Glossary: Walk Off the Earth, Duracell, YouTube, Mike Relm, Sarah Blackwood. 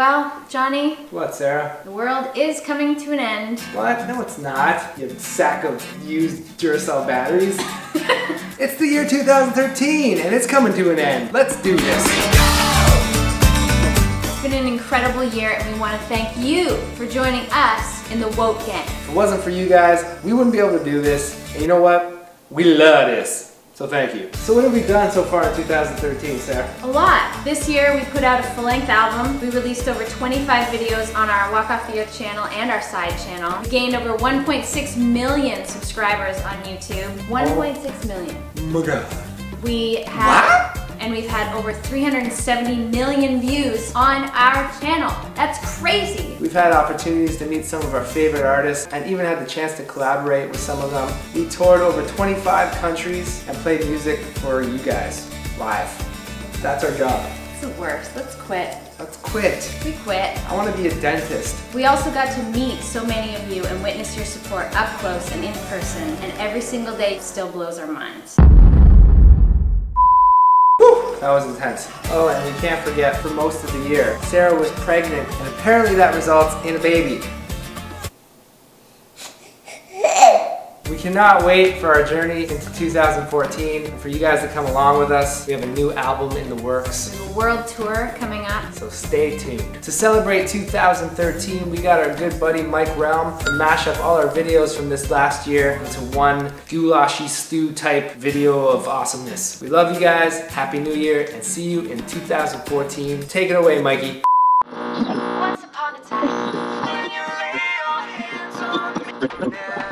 Well, Johnny. What, Sarah? The world is coming to an end. What? No, it's not, you sack of used Duracell batteries. It's the year 2013, and it's coming to an end. Let's do this. It's been an incredible year, and we want to thank you for joining us in the Woke Gang. If it wasn't for you guys, we wouldn't be able to do this. And you know what? We love this. So thank you. So what have we done so far in 2013, Sarah? A lot. This year we put out a full-length album. We released over 25 videos on our Walk Off the Earth channel and our side channel. We gained over 1.6 million subscribers on YouTube. 1.6 million. My God. We have... What? And we've had over 370 million views on our channel. That's crazy. We've had opportunities to meet some of our favorite artists and even had the chance to collaborate with some of them. We toured over 25 countries and played music for you guys live. That's our job. It's the worst. Let's quit. Let's quit. We quit. I want to be a dentist. We also got to meet so many of you and witness your support up close and in person, and every single day still blows our minds. That was intense. Oh, and we can't forget, for most of the year, Sarah was pregnant, and apparently that results in a baby. We cannot wait for our journey into 2014, and for you guys to come along with us. We have a new album in the works. We have a world tour coming up. So stay tuned. To celebrate 2013, we got our good buddy Mike Relm to mash up all our videos from this last year into one goulashy stew type video of awesomeness. We love you guys, Happy New Year, and see you in 2014. Take it away, Mikey. Once upon a time,